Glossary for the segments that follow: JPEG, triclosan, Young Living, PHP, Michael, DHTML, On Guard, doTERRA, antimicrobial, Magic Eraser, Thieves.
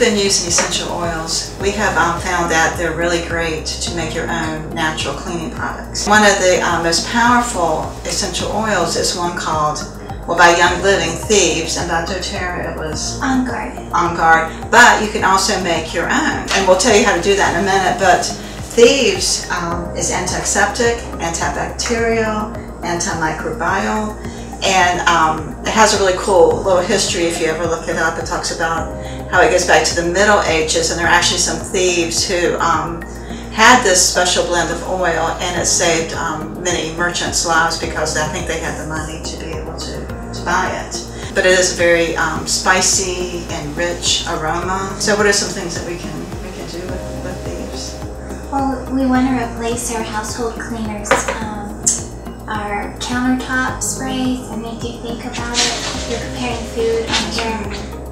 you've been using essential oils, we have found that they're really great to make your own natural cleaning products. One of the most powerful essential oils is one called, well, by Young Living, Thieves, and by doTERRA it was On Guard. On Guard, but you can also make your own, and we'll tell you how to do that in a minute. But Thieves is antiseptic, antibacterial, antimicrobial, and it has a really cool little history. If you ever look it up, it talks about how it goes back to the Middle Ages, and there are actually some thieves who had this special blend of oil, and it saved many merchants' lives because I think they had the money to be able to buy it. But it is very spicy and rich aroma. So what are some things that we can do with thieves? Well, we want to replace our household cleaners, our countertop sprays. I mean, if you think about it, if you're preparing food on your,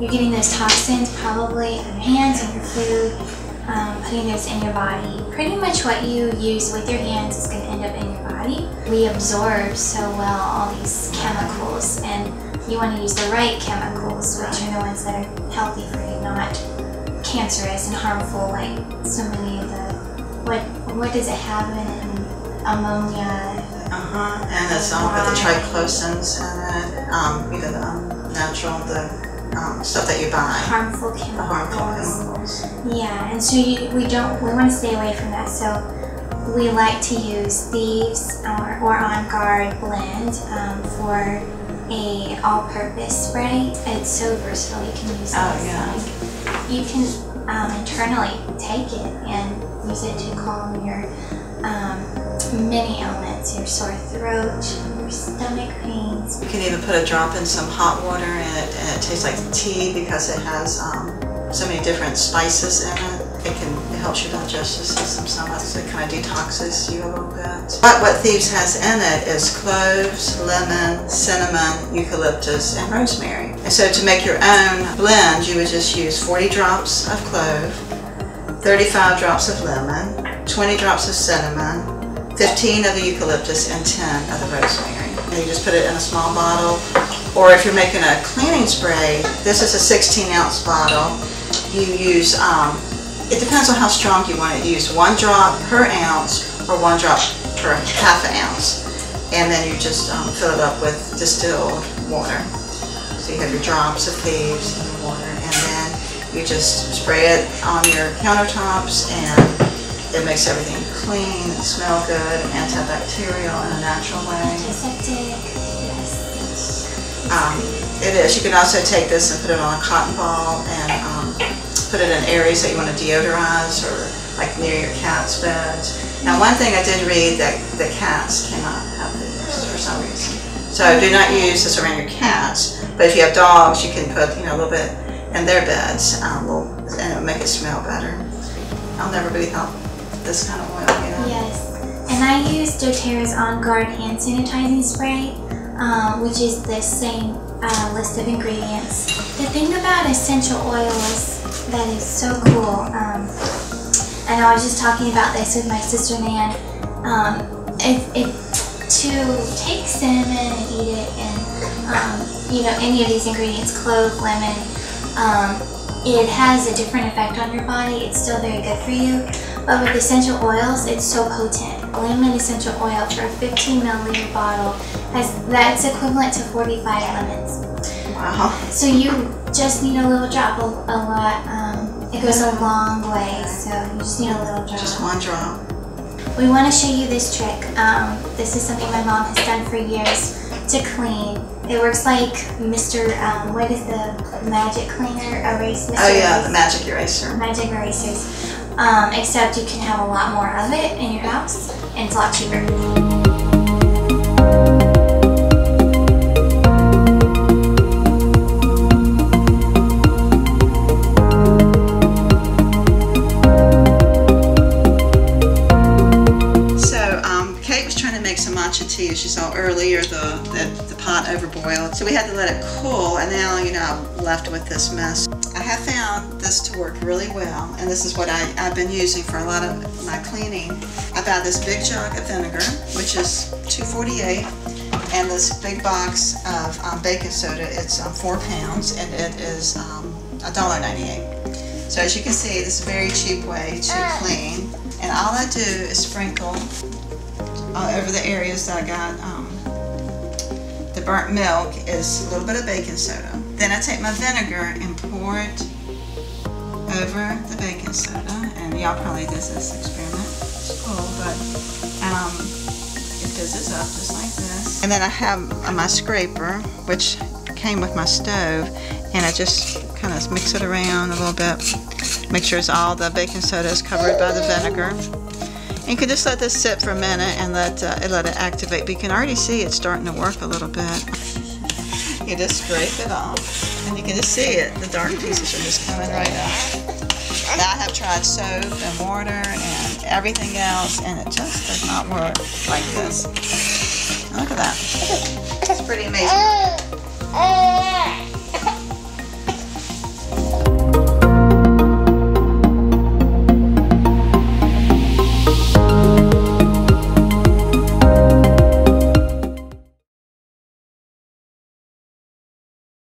you're getting those toxins probably on your hands, on your food, putting those in your body. Pretty much what you use with your hands is going to end up in your body. We absorb so well all these chemicals, and you want to use the right chemicals, which are the ones that are healthy for you, not cancerous and harmful like so many of the, what does it have in ammonia? And it's all got the triclosans in it, either the natural, the stuff that you buy. Harmful chemicals. The harmful chemicals. Yeah, and so we want to stay away from that. So we like to use Thieves or On Guard blend for a all-purpose spray. It's so versatile. You can use it. Oh yeah. Like, you can internally take it and use it to calm your many ailments, your sore throat, your stomach pains. You can even put a drop in some hot water and it tastes like tea because it has so many different spices in it. It helps your digestive system so much, so it kind of detoxes you a little bit. But what Thieves has in it is cloves, lemon, cinnamon, eucalyptus, and rosemary. And so to make your own blend, you would just use 40 drops of clove, 35 drops of lemon, 20 drops of cinnamon, 15 of the eucalyptus, and 10 of the rosemary. And you just put it in a small bottle, or if you're making a cleaning spray, this is a 16-ounce bottle. You use, it depends on how strong you want it. You use 1 drop per ounce or 1 drop per half an ounce. And then you just fill it up with distilled water. So you have your drops of Thieves and your water, and then you just spray it on your countertops, and it makes everything clean, smell good, antibacterial in a natural way. Antiseptic, yes. It is. You can also take this and put it on a cotton ball and put it in areas that you want to deodorize, or like near your cat's bed. Now, one thing I did read that the cats cannot have this for some reason. So do not use this around your cats. But if you have dogs, you can put a little bit in their beds, and it'll make it smell better. I'll never be helped this kind of oil, you know? Yes, and I use doTERRA's On Guard hand sanitizing spray, which is the same list of ingredients. The thing about essential oils that is so cool, and I was just talking about this with my sister Nan, to take cinnamon and eat it, and you know, any of these ingredients, clove, lemon, it has a different effect on your body. It's still very good for you. But with essential oils, it's so potent. Lemon essential oil for a 15-milliliter bottle, that's equivalent to 45 lemons. Wow. So you just need a little drop, it goes a long way, so you just need a little drop. Just one drop. We want to show you this trick. This is something my mom has done for years to clean. It works like Mr. What is the magic cleaner erase? Mr. Oh yeah, the magic eraser. Magic erasers. Except you can have a lot more of it in your house, and it's a lot cheaper. Tea, as you saw earlier, the pot overboiled, so we had to let it cool, and now, you know, I'm left with this mess. I have found this to work really well, and this is what I've been using for a lot of my cleaning. I bought this big jug of vinegar, which is $2.48, and this big box of baking soda. It's 4 pounds, and it is $1.98. So as you can see, this is a very cheap way to clean. And all I do is sprinkle all over the areas that I got the burnt milk is a little bit of baking soda. Then I take my vinegar and pour it over the baking soda. And y'all probably did this experiment. It's cool, but it fizzes up just like this. And then I have my scraper, which came with my stove, and I just kind of mix it around a little bit. Make sure it's all the baking soda is covered by the vinegar. And you can just let this sit for a minute and let it activate. But you can already see it's starting to work a little bit. You just scrape it off, and you can just see it. The dark pieces are just coming right up. Now I have tried soap and water and everything else, and it just does not work like this. Look at that. It's pretty amazing.